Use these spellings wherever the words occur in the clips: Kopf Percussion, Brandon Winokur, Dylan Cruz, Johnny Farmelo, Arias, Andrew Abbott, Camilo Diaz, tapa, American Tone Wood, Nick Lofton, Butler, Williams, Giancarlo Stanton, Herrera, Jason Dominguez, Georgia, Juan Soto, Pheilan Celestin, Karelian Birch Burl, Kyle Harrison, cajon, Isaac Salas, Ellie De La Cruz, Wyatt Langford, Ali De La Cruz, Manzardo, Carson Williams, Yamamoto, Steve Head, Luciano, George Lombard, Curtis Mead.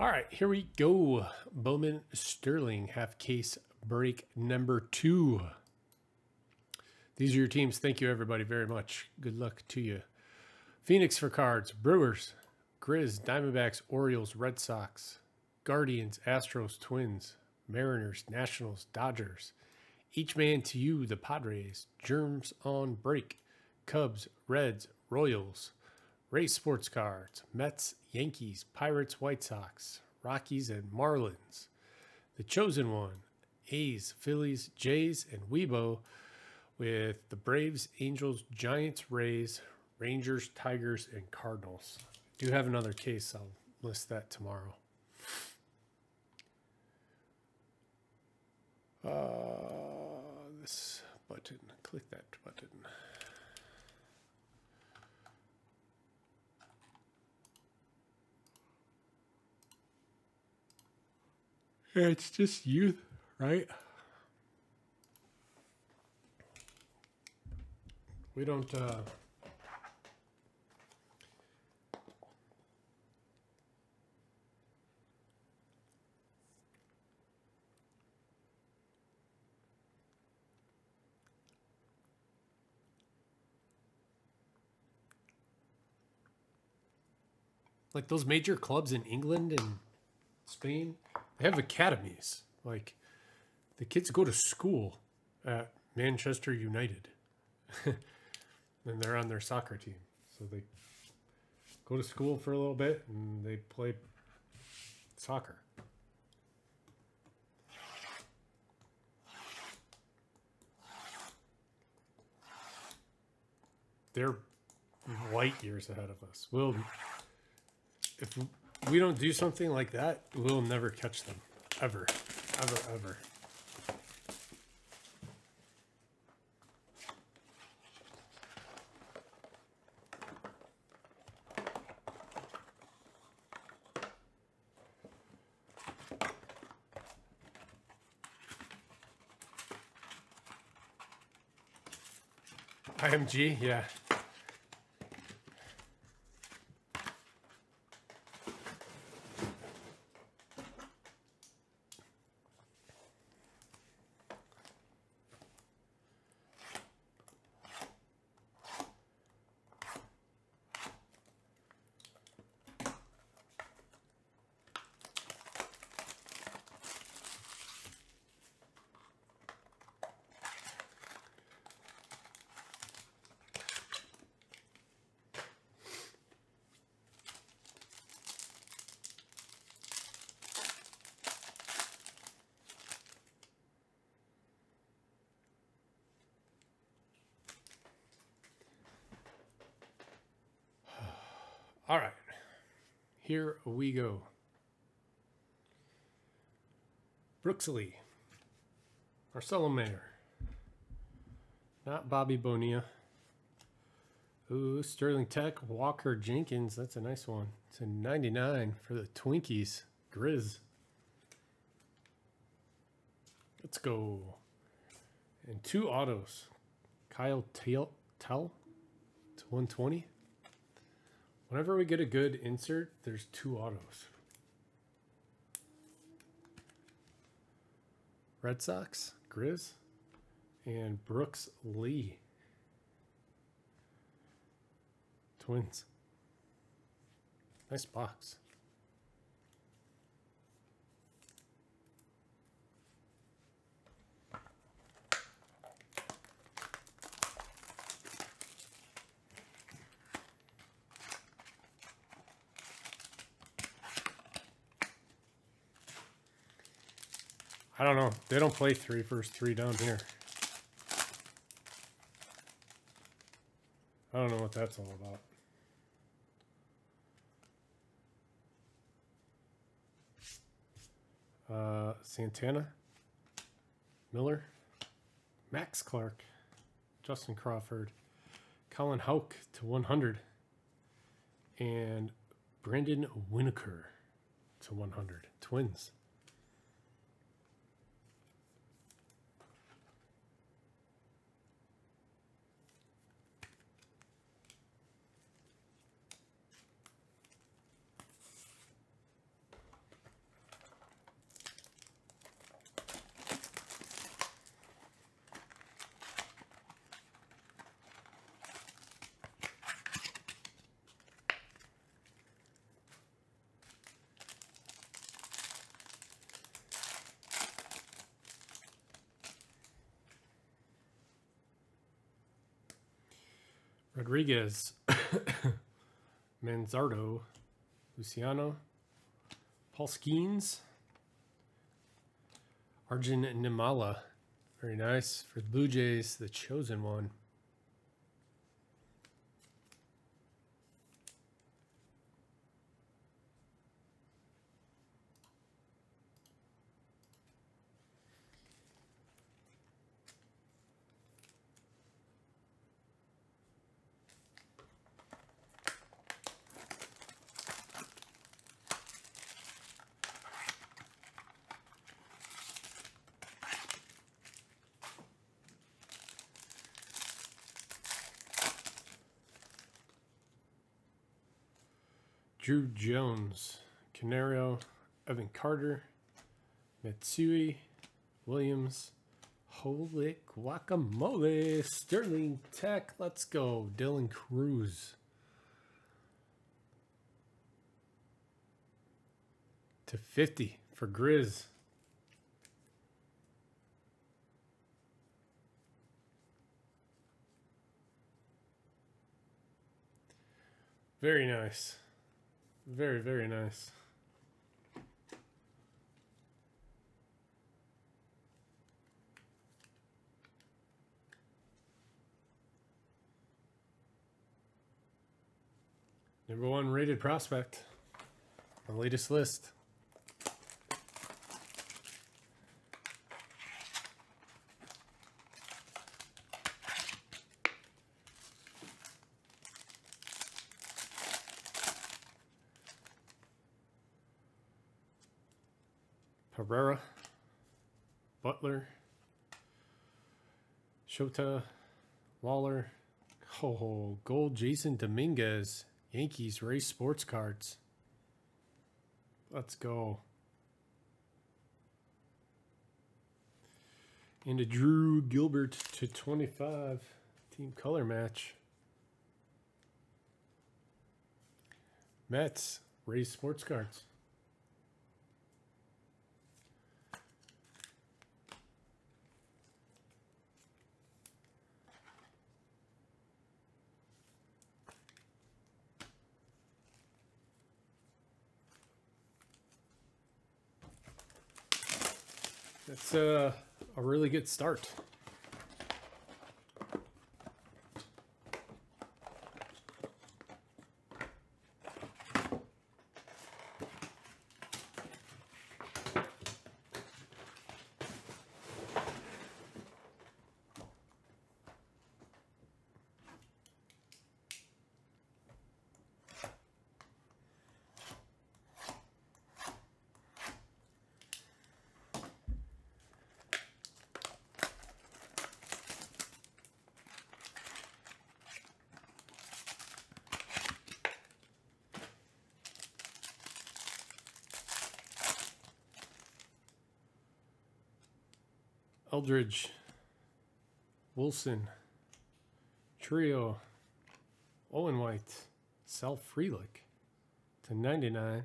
All right, here we go. Bowman Sterling half case break number 2. These are your teams. Thank you, everybody, very much. Good luck to you. Phoenix for cards, Brewers, Grizz, Diamondbacks, Orioles, Red Sox, Guardians, Astros, Twins, Mariners, Nationals, Dodgers, Each Man to You, the Padres, Germs on break, Cubs, Reds, Royals, Race Sports Cards, Mets, Yankees, Pirates, White Sox, Rockies, and Marlins. The Chosen One, A's, Phillies, Jays, and Weibo, with the Braves, Angels, Giants, Rays, Rangers, Tigers, and Cardinals. I do have another case. I'll list that tomorrow. This button. Click that button. It's just youth, right? We don't, like those major clubs in England and Spain, they have academies. Like, the kids go to school at Manchester United. And they're on their soccer team. So they go to school for a little bit and they play soccer. They're light years ahead of us. We'll, if we don't do something like that, we'll never catch them. Ever. Ever, ever. IMG, yeah. All right, here we go. Brooks Lee, Marcelo Mayer, not Bobby Bonilla. Ooh, Sterling Tech, Walker Jenkins, that's a nice one. It's a 99 for the Twinkies, Grizz. Let's go. And 2 autos, Kyle Tell to 120. Whenever we get a good insert, there's 2 autos. Red Sox, Grizz, and Brooks Lee. Twins. Nice box. I don't know. They don't play 3 versus 3 down here. I don't know what that's all about. Santana, Miller, Max Clark, Justin Crawford, Colin Houck to 100, and Brandon Winokur to 100. Twins. Rodriguez, Manzardo, Luciano, Paul Skeens, Arjun Nimala. Very nice. For the Blue Jays, the chosen one. Drew Jones, Canario, Evan Carter, Matsui, Williams, holy guacamole, Sterling Tech, let's go, Dylan Cruz, /50 for Grizz. Very nice. Very, very nice. #1 rated prospect. The latest list. Herrera, Butler, Shota, Lawler, oh, gold Jason Dominguez, Yankees race sports cards. Let's go. And a Drew Gilbert /25 team color match. Mets race sports cards. That's a really good start. Eldridge, Wilson, Trio, Owen White, Sal Freelick /99.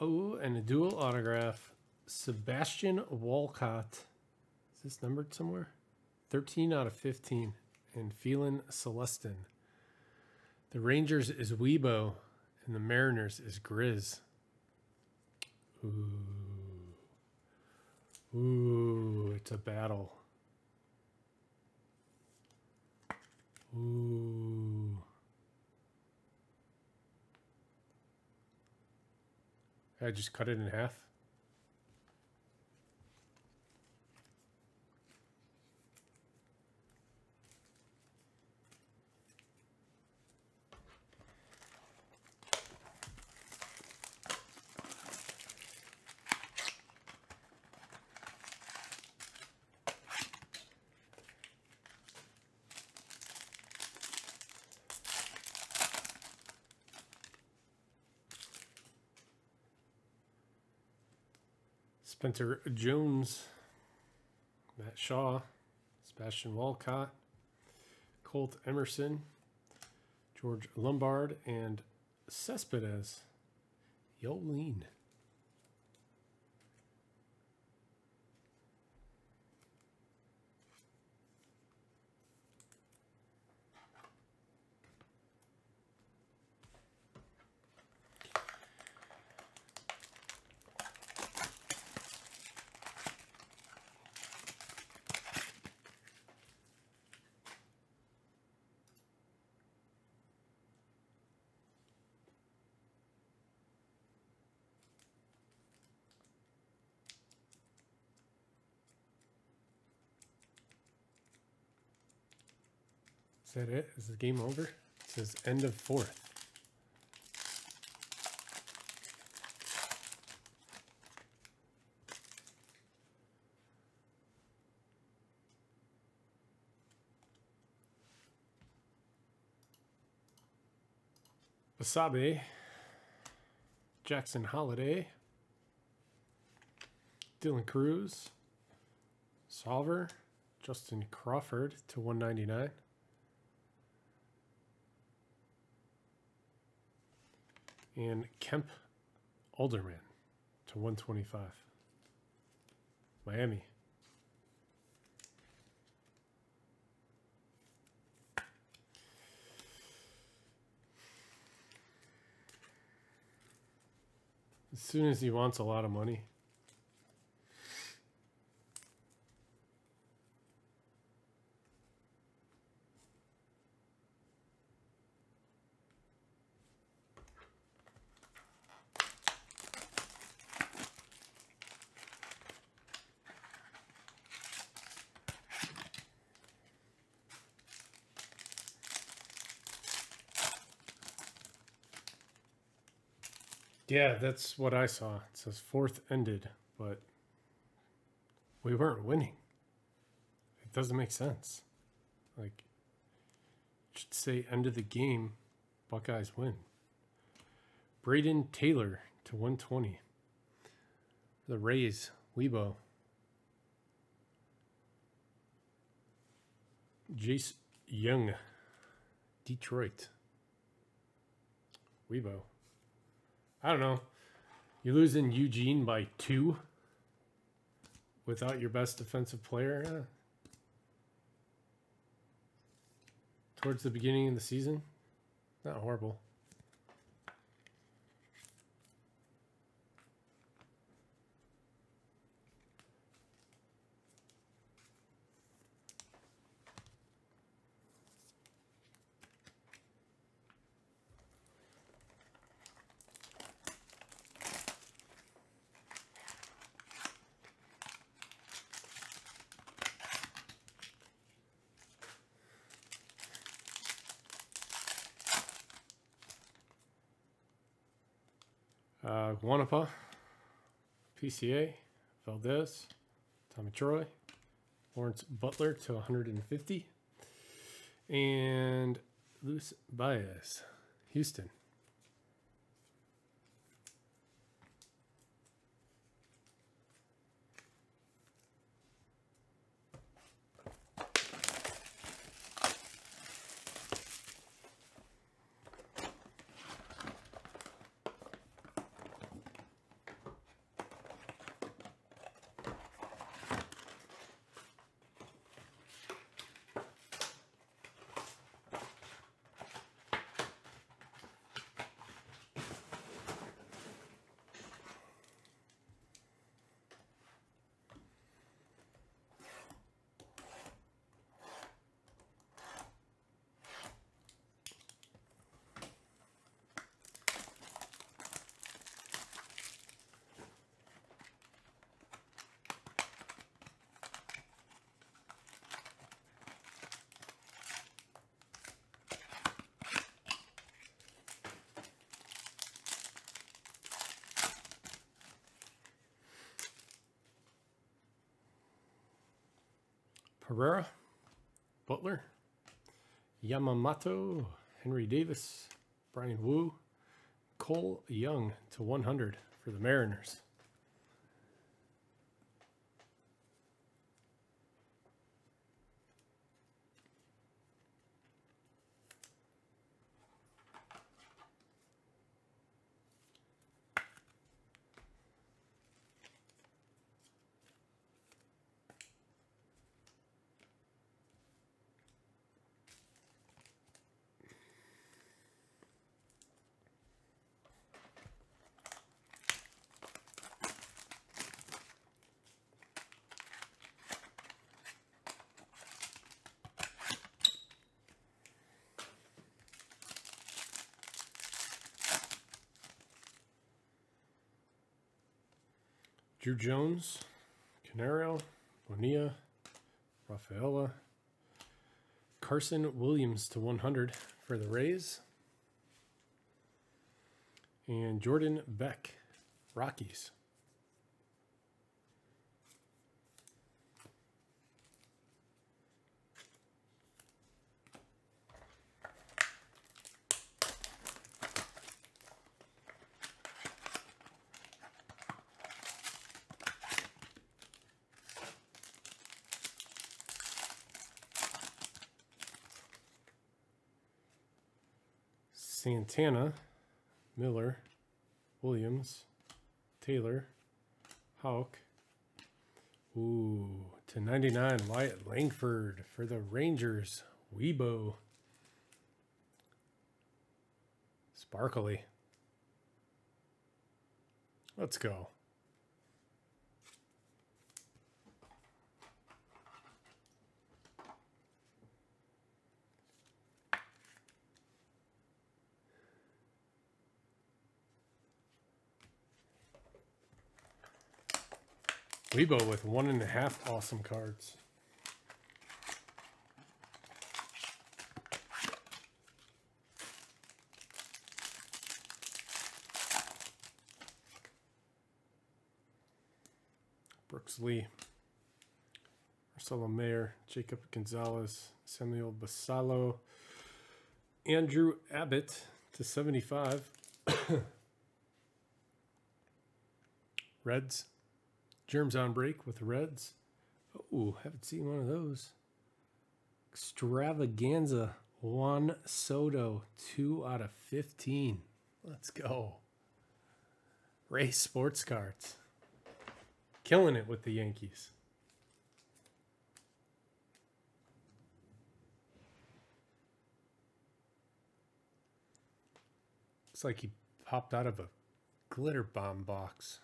Oh, and a dual autograph, Sebastian Walcott. Is this numbered somewhere? 13/15. And Pheilan Celestin. The Rangers is Weibo, and the Mariners is Grizz. Ooh. Ooh, it's a battle. Ooh. I just cut it in half. Spencer Jones, Matt Shaw, Sebastian Walcott, Colt Emerson, George Lombard, and Cespedes, Yolene. Is that it? Is the game over? It says end of fourth. Wasabe, Jackson Holiday, Dylan Cruz, Solver, Justin Crawford /199. And Kemp Alderman /125. Miami. As soon as he wants a lot of money. Yeah, that's what I saw. It says fourth ended, but we weren't winning. It doesn't make sense. Like, it should say end of the game, Buckeyes win. Braden Taylor /120. The Rays, Weibo. Jace Young, Detroit. Weibo. I don't know. You're losing Eugene by 2 without your best defensive player. Towards the beginning of the season. Not horrible. Guanapa, PCA, Valdez, Tommy Troy, Lawrence Butler /150, and Luis Baez, Houston. Herrera, Butler, Yamamoto, Henry Davis, Brian Wu, Cole Young /100 for the Mariners. Drew Jones, Canario, Bonilla, Rafaela, Carson Williams /100 for the Rays. And Jordan Beck, Rockies. Santana, Miller, Williams, Taylor, Houck. Ooh, /99, Wyatt Langford for the Rangers, Weibo. Sparkly. Let's go. Weibo with 1.5 awesome cards. Brooks Lee, Marcelo Mayer, Jacob Gonzalez, Samuel Basalo, Andrew Abbott /75. Reds. Germs on break with the Reds. Oh, haven't seen one of those. Extravaganza, Juan Soto, 2/15. Let's go. Ray Sports Cards. Killing it with the Yankees. Looks like he popped out of a glitter bomb box.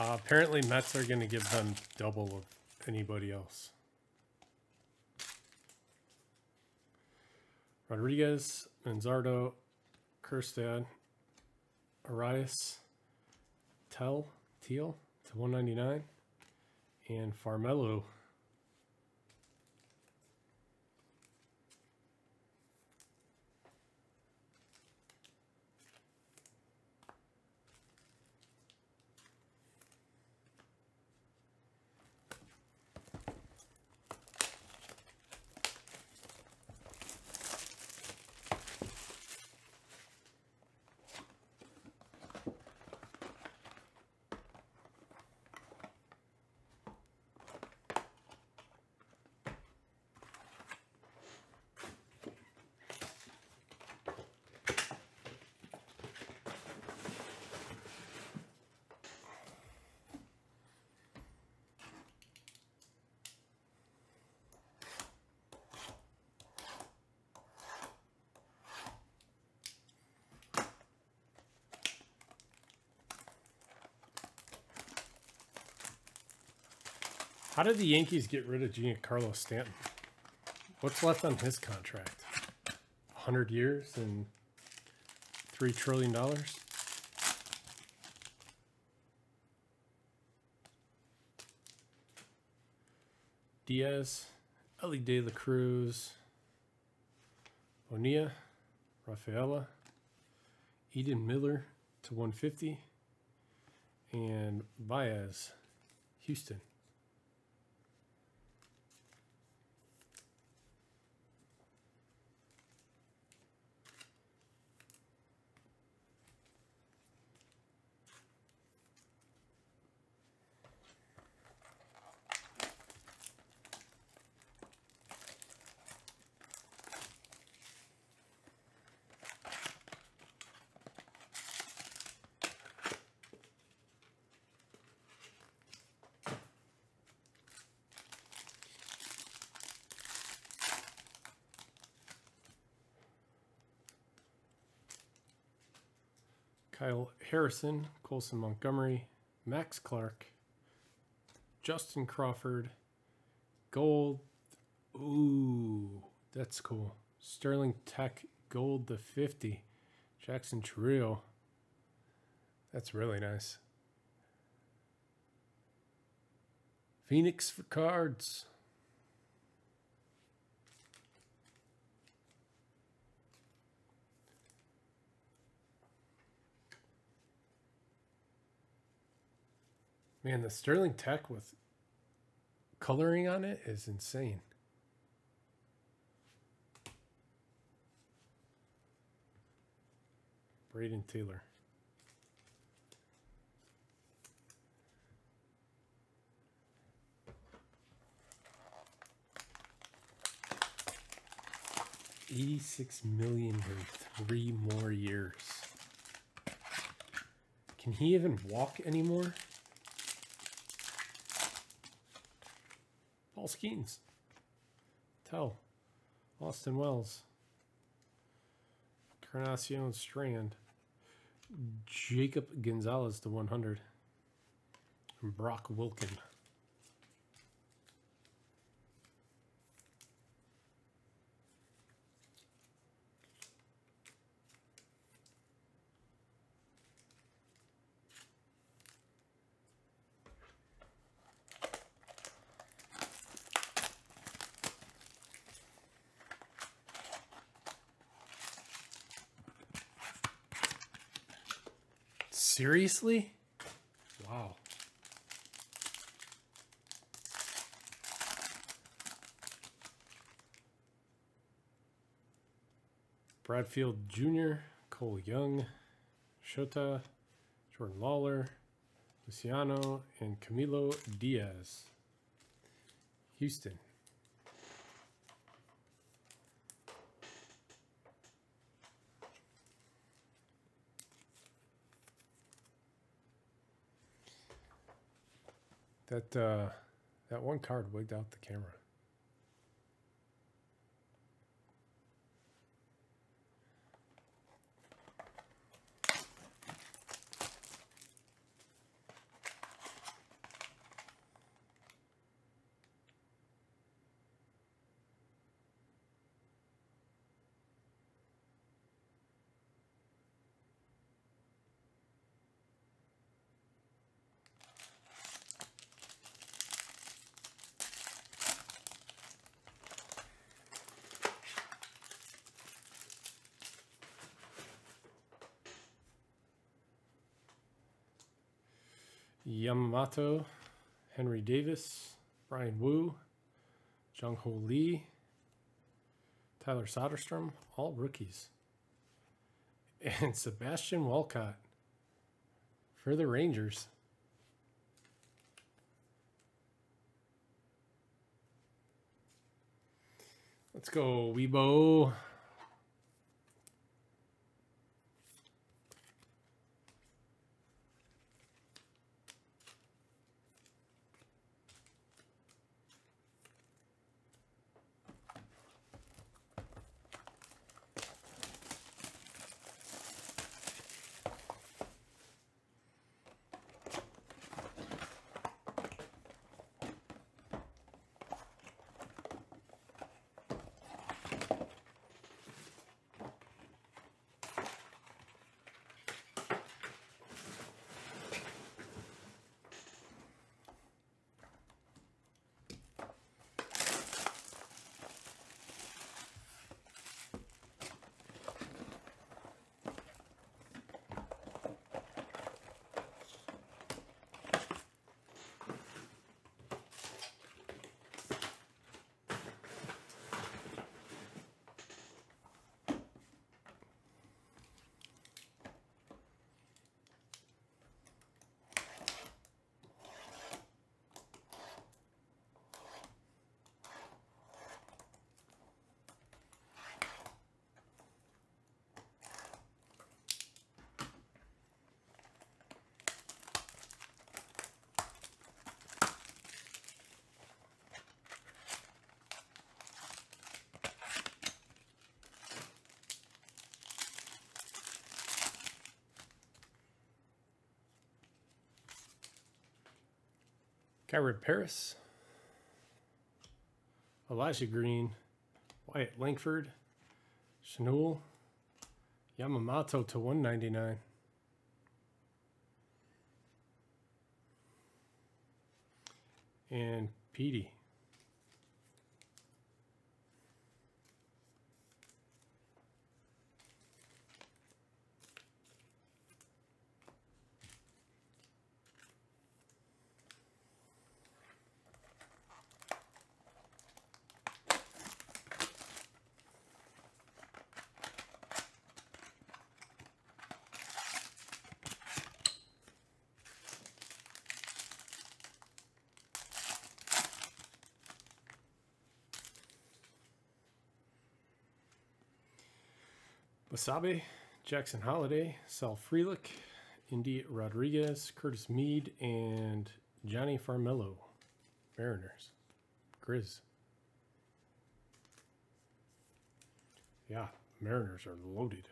Apparently Mets are going to give them double of anybody else. Rodriguez, Manzardo, Kerstad, Arias, Teal /199, and Farmelo. How did the Yankees get rid of Giancarlo Stanton? What's left on his contract? 100 years and $3 trillion? Diaz, Ellie De La Cruz, Bonilla, Rafaela, Eden Miller /150, and Baez, Houston. Kyle Harrison, Colson Montgomery, Max Clark, Justin Crawford, gold. Ooh, that's cool. Sterling Tech gold to 50. Jackson Trio. That's really nice. Phoenix for cards. Man, the Sterling Tech with coloring on it is insane. Braden Taylor. $86 million for 3 more years. Can he even walk anymore? Paul Skeens, Tell, Austin Wells, Carnacion Strand, Jacob Gonzalez to 100, and Brock Wilkin. Seriously? Wow. Bradfield Jr., Cole Young, Shota, Jordan Lawler, Luciano, and Camilo Diaz. Houston. That one card wigged out the camera. Yamamoto, Henry Davis, Brian Wu, Jung-Ho Lee, Tyler Soderstrom, all rookies. And Sebastian Walcott for the Rangers. Let's go, Weebo. Kyron Paris, Elijah Green, Wyatt Langford, Shanul, Yamamoto /199. And Petey. Wasabe, Jackson Holiday, Sal Freelick, Indy Rodriguez, Curtis Mead, and Johnny Farmelo, Mariners, Grizz. Yeah, Mariners are loaded.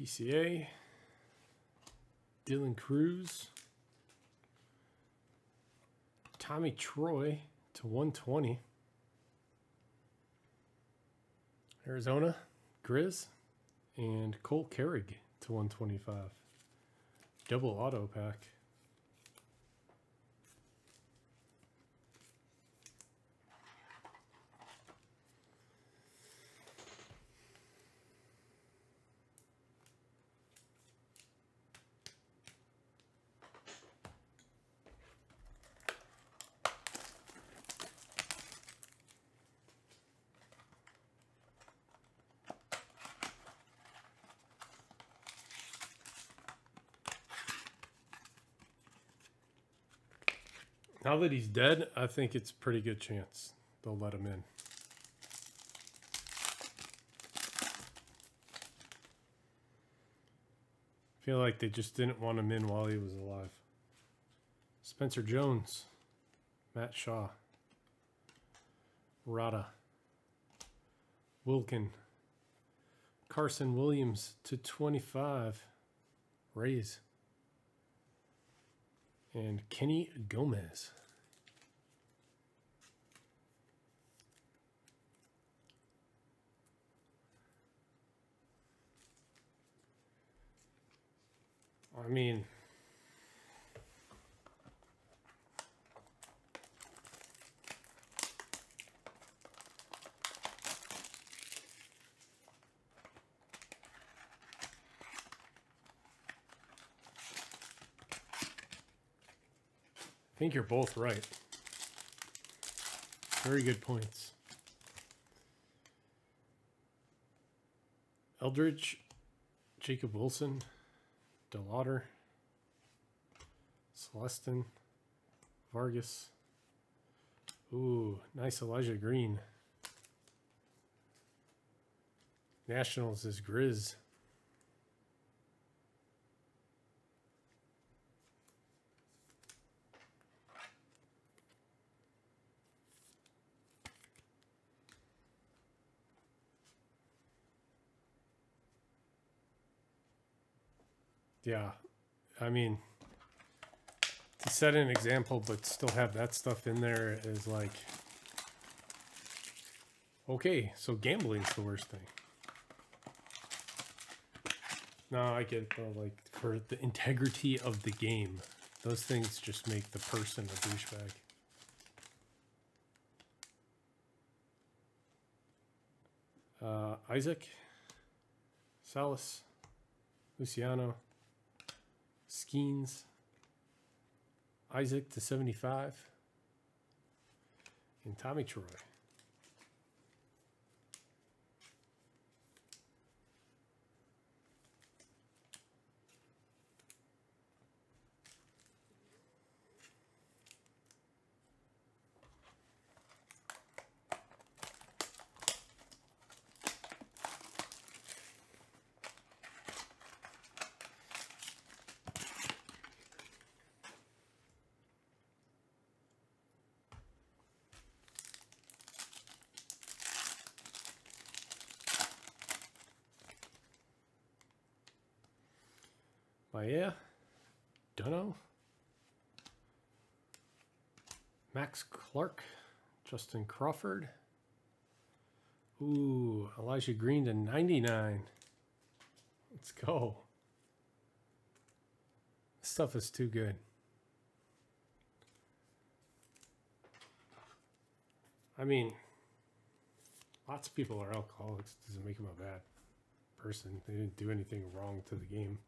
PCA, Dylan Cruz, Tommy Troy /120, Arizona, Grizz, and Cole Kerrig /125. Double auto pack. Now that he's dead, I think it's a pretty good chance they'll let him in. I feel like they just didn't want him in while he was alive. Spencer Jones, Matt Shaw, Rada, Wilkin, Carson Williams /25, Rays. And Kenny Gomez. I mean, I think you're both right. Very good points. Eldridge, Jacob Wilson, DeLauder, Celestin, Vargas. Ooh, nice Elijah Green. Nationals is Grizz. Yeah, I mean, to set an example, but still have that stuff in there is like, okay, so gambling's the worst thing. No, I get the, like, for the integrity of the game, those things just make the person a douchebag. Isaac, Salas, Luciano, Skeens, Isaac /75, and Tommy Troy. Mayer, Dunno, Max Clark, Justin Crawford. Ooh, Elijah Green to 99. Let's go. This stuff is too good. I mean, lots of people are alcoholics. It doesn't make them a bad person. They didn't do anything wrong to the game.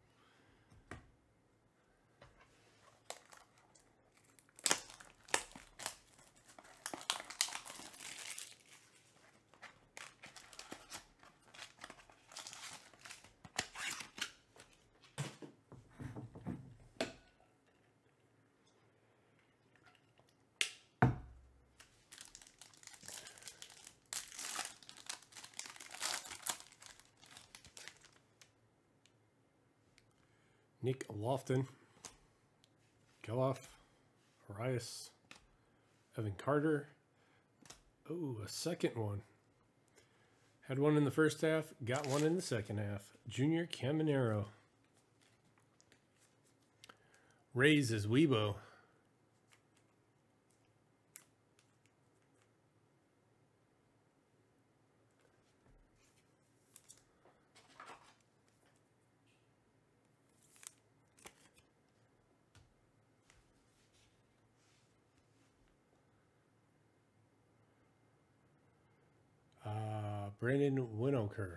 Nick Lofton, Geloff, Arias, Evan Carter. Oh, a second one. Had one in the first half, got one in the second half. Junior Caminero. Rays is Weibo. Brandon Winokur.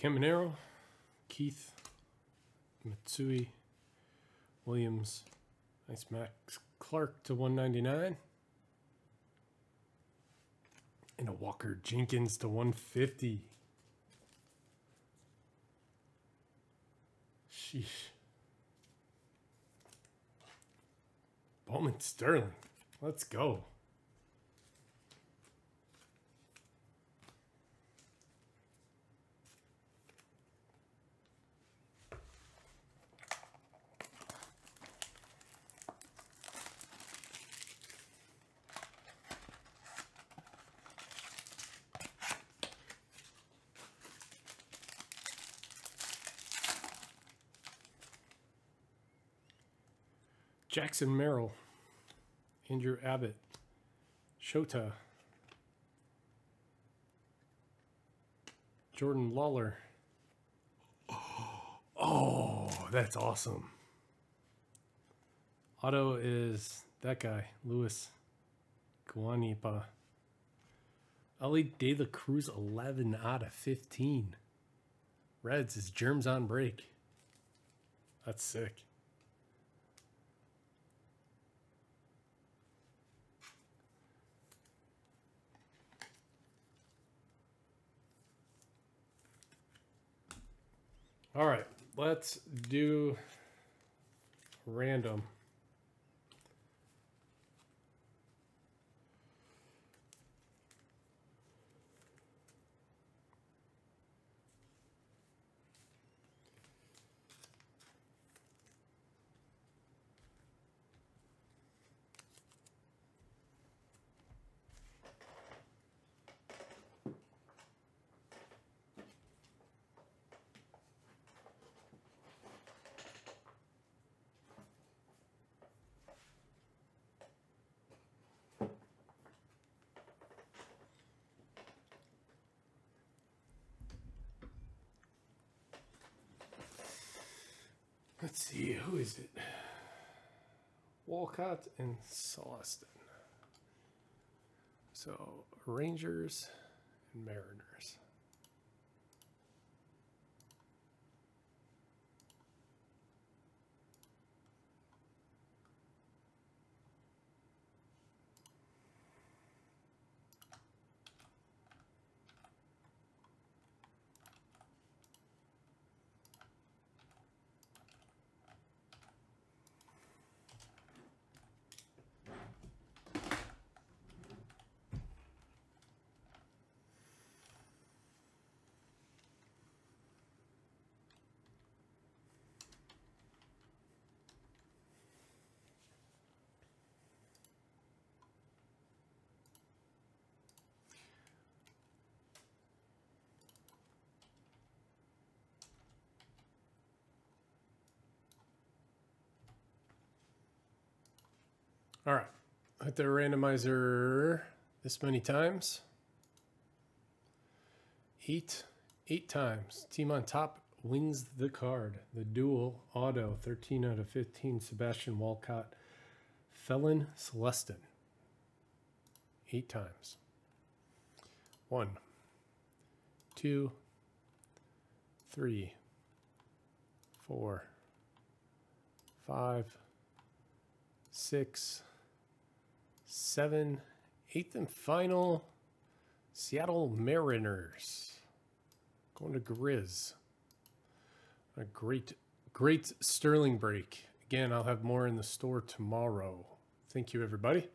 Caminero, Keith, Matsui, Williams. Nice Max Clark to 199. And a Walker Jenkins to 150. Sheesh. Bowman Sterling. Let's go. Jackson Merrill, Andrew Abbott, Shota, Jordan Lawler. Oh, that's awesome. Auto is that guy, Luis Guanipa. Ali De La Cruz, 11 out of 15. Reds is Germs on Break. That's sick. All right, let's do random. Let's see, who is it? Walcott and Celestin. So, Rangers and Mariners. All right. Hit the randomizer this many times. Eight times. Team on top wins the card. The dual auto, 13 out of 15, Sebastian Walcott, Pheilan Celestin. 8 times. 1, 2, 3, 4, 5, 6, 7, 8th and final, Seattle Mariners. Going to Grizz. A great Sterling break. Again, I'll have more in the store tomorrow. Thank you, everybody.